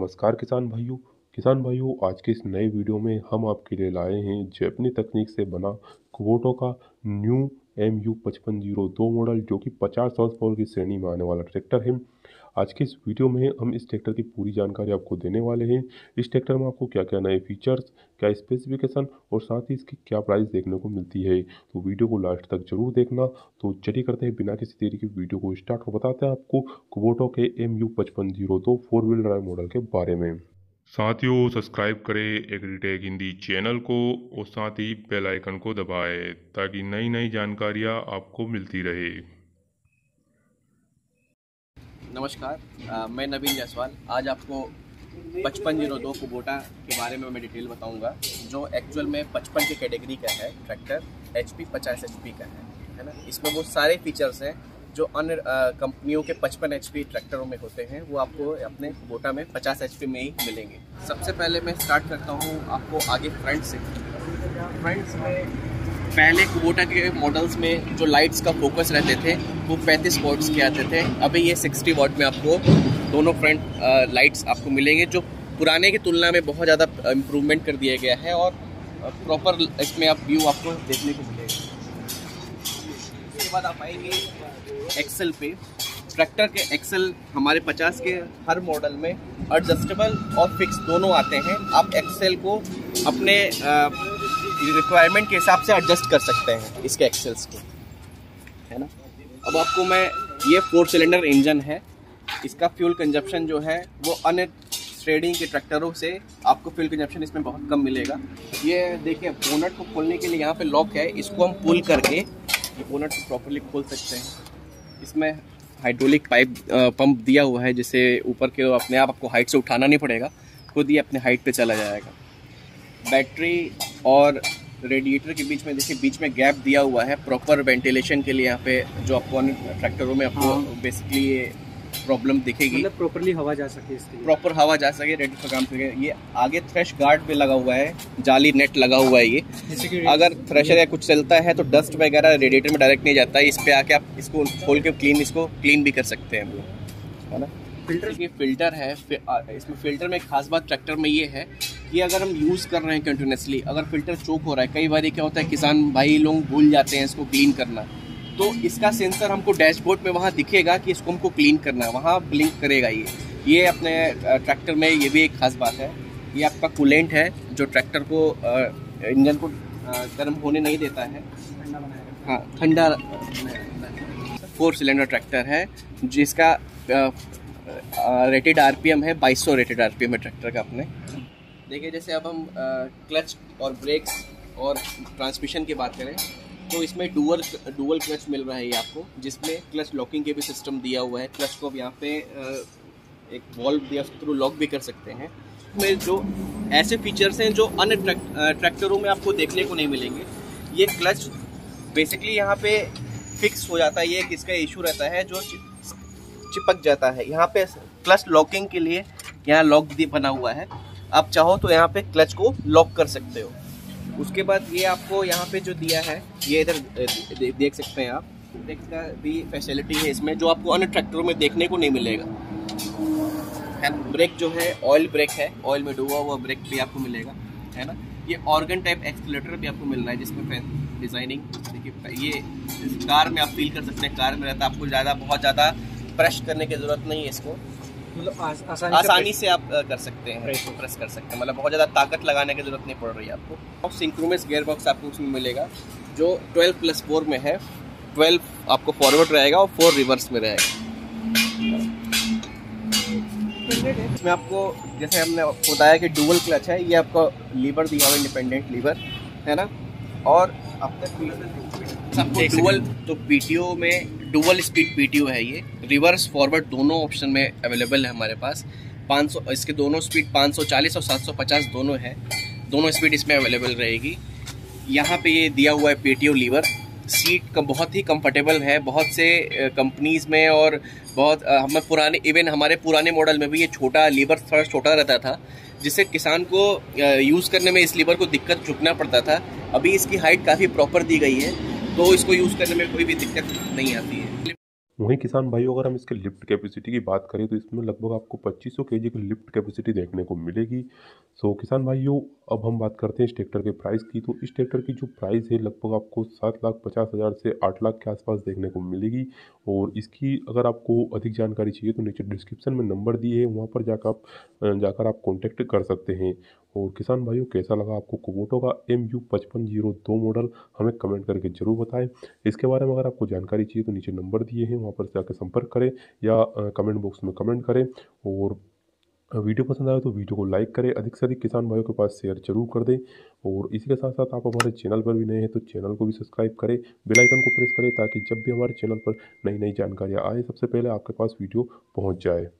नमस्कार किसान भाइयों, आज के इस नए वीडियो में हम आपके लिए लाए हैं जैपनी तकनीक से बना कुबोटो का न्यू MU 5502 मॉडल जो कि 50 हॉर्स पावर की श्रेणी में आने वाला ट्रैक्टर है। आज के इस वीडियो में हम इस ट्रैक्टर की पूरी जानकारी आपको देने वाले हैं। इस ट्रैक्टर में आपको क्या क्या नए फीचर्स, क्या स्पेसिफिकेशन और साथ ही इसकी क्या प्राइस देखने को मिलती है, तो वीडियो को लास्ट तक जरूर देखना। तो चलिए करते हैं बिना किसी देरी के वीडियो को स्टार्ट और बताते हैं आपको कुबोटा के MU 5502 four wheel drive model के बारे में। साथियों, सब्सक्राइब करें एग्रीटेक हिंदी चैनल को और साथ ही बेल आइकन को दबाएं ताकि नई जानकारियाँ आपको मिलती रहे। नमस्कार, मैं नवीन जायसवाल। आज आपको 5502 कुबोटा के बारे में मैं डिटेल बताऊंगा, जो एक्चुअल में 55 की कैटेगरी का है ट्रैक्टर, HP 50 HP का है ना। इसमें वो सारे फीचर्स हैं जो अन्य कंपनियों के 55 HP ट्रैक्टरों में होते हैं, वो आपको अपने कुबोटा में 50 HP में ही मिलेंगे। सबसे पहले मैं स्टार्ट करता हूँ आपको आगे फ्रंट से। फ्रंट्स में पहले कुबोटा के मॉडल्स में जो लाइट्स का फोकस रहते थे वो 35 वॉट्स के आते थे, अभी ये 60 वॉट में आपको दोनों फ्रंट लाइट्स आपको मिलेंगे, जो पुराने की तुलना में बहुत ज़्यादा इम्प्रूवमेंट कर दिया गया है और प्रॉपर इसमें आप व्यू आपको देखने को मिलेगा। उसके बाद आप आएंगे एक्सेल पे। ट्रैक्टर के एक्सेल हमारे 50 के हर मॉडल में एडजस्टेबल और फिक्स दोनों आते हैं। आप एक्सेल को अपने रिक्वायरमेंट के हिसाब से एडजस्ट कर सकते हैं इसके एक्सेल्स को, है ना। अब आपको मैं ये 4 सिलेंडर इंजन है, इसका फ्यूल कंजप्शन जो है वो अन्य श्रेणी के ट्रैक्टरों से आपको फ्यूल कंजप्शन इसमें बहुत कम मिलेगा। ये देखिए, बोनट को खोलने के लिए यहाँ पर लॉक है, इसको हम पुल करके बोनट प्रॉपरली खोल सकते हैं। इसमें हाइड्रोलिक पंप दिया हुआ है जिसे ऊपर के अपने आप आपको हाइट से उठाना नहीं पड़ेगा, खुद ही अपने हाइट पे चला जाएगा। बैटरी और रेडिएटर के बीच में देखिए, बीच में गैप दिया हुआ है प्रॉपर वेंटिलेशन के लिए। यहाँ पे जो आपको ट्रैक्टरों में आपको बेसिकली ये प्रॉब्लम दिखेगी, मतलब प्रॉपरली हवा जा सके, इसकी प्रॉपर हवा जा सके रेडी पर काम सके। ये आगे थ्रेश गार्ड पे लगा हुआ है, जाली नेट लगा हुआ है ये, अगर थ्रेशर या कुछ चलता है तो डस्ट वगैरह रेडिएटर में डायरेक्ट नहीं जाता है। इस पे आके आप इसको खोल के क्लीन भी कर सकते हैं हम लोग, है ना। फिल्टर है इसमें। फिल्टर में खास बात ट्रैक्टर में ये है कि अगर हम यूज़ कर रहे हैं कंटिन्यूसली, अगर फिल्टर चोक हो रहा है, कई बार क्या होता है किसान भाई लोग भूल जाते हैं इसको क्लीन करना, तो इसका सेंसर हमको डैशबोर्ड में वहाँ दिखेगा कि इसको हमको क्लीन करना है, वहाँ ब्लिंक करेगा ये अपने ट्रैक्टर में। ये भी एक खास बात है। ये आपका कूलेंट है जो ट्रैक्टर को इंजन को गर्म होने नहीं देता है, हाँ ठंडा। 4 सिलेंडर ट्रैक्टर है जिसका रेटेड RPM है 2200 रेटेड RPM है ट्रैक्टर का। अपने देखिए, जैसे अब हम क्लच और ब्रेक्स और ट्रांसमिशन की बात करें तो इसमें डुअल क्लच मिल रहा है ये आपको, जिसमें क्लच लॉकिंग के भी सिस्टम दिया हुआ है। क्लच को अब यहाँ पे एक वॉल्व दिया, उसके थ्रू लॉक भी कर सकते हैं। इसमें जो ऐसे फीचर्स हैं जो अन्य ट्रैक्टरों में आपको देखने को नहीं मिलेंगे। ये क्लच बेसिकली यहाँ पे फिक्स हो जाता है, ये इसका इशू रहता है जो चिपक जाता है। यहाँ पे क्लच लॉकिंग के लिए यहाँ लॉक बना हुआ है, आप चाहो तो यहाँ पे क्लच को लॉक कर सकते हो। उसके बाद ये आपको यहाँ पे जो दिया है, ये इधर देख सकते हैं आप, इसका भी फैसिलिटी है इसमें जो आपको अन्य ट्रैक्टरों में देखने को नहीं मिलेगा। ब्रेक जो है ऑयल ब्रेक है, ऑयल में डूबा हुआ ब्रेक भी आपको मिलेगा, है ना। ये ऑर्गन टाइप एक्सीलरेटर भी आपको मिल रहा है जिसमें डिज़ाइनिंग देखिए, ये कार में आप फील कर सकते हैं, कार में रहता है, आपको बहुत ज़्यादा प्रेस करने की ज़रूरत नहीं है इसको, मतलब आसानी से आप कर सकते हैं, प्रेस कर सकते हैं, मतलब बहुत ज़्यादा ताकत लगाने की जरूरत नहीं पड़ रही है आपको। और सिंक्रोमेश गियर बॉक्स आपको उसमें मिलेगा जो 12+4 में है। 12 आपको फॉरवर्ड रहेगा और 4 रिवर्स में रहेगा। इसमें आपको जैसे हमने आपको बताया कि डुअल क्लच है, ये आपको लीवर दिया हुआ इंडिपेंडेंट लीवर, है ना। और आपको डुअल, तो PTO में डुअल स्पीड PTO है, ये रिवर्स फॉरवर्ड दोनों ऑप्शन में अवेलेबल है हमारे पास। 500 इसके दोनों स्पीड 540 और 750 दोनों है, दोनों स्पीड इसमें अवेलेबल रहेगी। यहाँ पे ये दिया हुआ है PTO लीवर। सीट का बहुत ही कंफर्टेबल है, बहुत से कंपनीज़ में और बहुत हमें पुराने इवन हमारे पुराने मॉडल में भी ये छोटा लीवर थोड़ा छोटा रहता था, जिससे किसान को यूज़ करने में इस लीवर को दिक्कत झुकना पड़ता था। अभी इसकी हाइट काफ़ी प्रॉपर दी गई है तो इसको यूज़ करने में कोई भी दिक्कत नहीं आती है। वहीं किसान भाइयों अगर हम इसके लिफ्ट कैपेसिटी की बात करें तो इसमें लगभग आपको 2500 केजी की लिफ्ट कैपेसिटी देखने को मिलेगी। सो किसान भाइयों अब हम बात करते हैं इस ट्रैक्टर के प्राइस की। तो इस ट्रैक्टर की जो प्राइस है लगभग आपको 7,50,000 से 8,00,000 के आसपास देखने को मिलेगी। और इसकी अगर आपको अधिक जानकारी चाहिए तो नीचे डिस्क्रिप्शन में नंबर दिए हैं, वहाँ पर जाकर आप कॉन्टैक्ट कर सकते हैं। और किसान भाइयों कैसा लगा आपको कुबोटा का MU 5502 मॉडल, हमें कमेंट करके ज़रूर बताएं। इसके बारे में अगर आपको जानकारी चाहिए तो नीचे नंबर दिए हैं, वहाँ पर जाकर संपर्क करें या कमेंट बॉक्स में कमेंट करें। और वीडियो पसंद आए तो वीडियो को लाइक करें, अधिक से अधिक किसान भाइयों के पास शेयर जरूर कर दें। और इसी के साथ साथ आप हमारे चैनल पर भी नए हैं तो चैनल को भी सब्सक्राइब करें, बेल आइकन को प्रेस करें ताकि जब भी हमारे चैनल पर नई जानकारियाँ आए सबसे पहले आपके पास वीडियो पहुँच जाए।